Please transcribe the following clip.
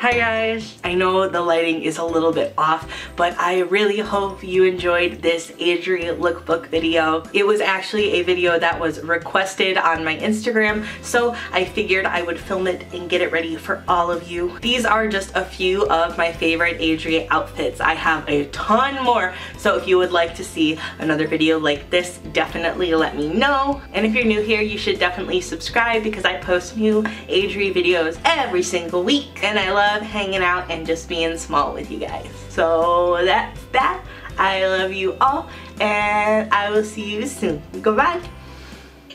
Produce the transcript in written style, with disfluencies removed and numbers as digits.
Hi guys! I know the lighting is a little bit off, but I really hope you enjoyed this agere lookbook video. It was actually a video that was requested on my Instagram, so I figured I would film it and get it ready for all of you. These are just a few of my favorite agere outfits. I have a ton more, so if you would like to see another video like this, definitely let me know. And if you're new here, you should definitely subscribe because I post new agere videos every single week, and I love hanging out and just being small with you guys. So that's that. I love you all and I will see you soon. Goodbye.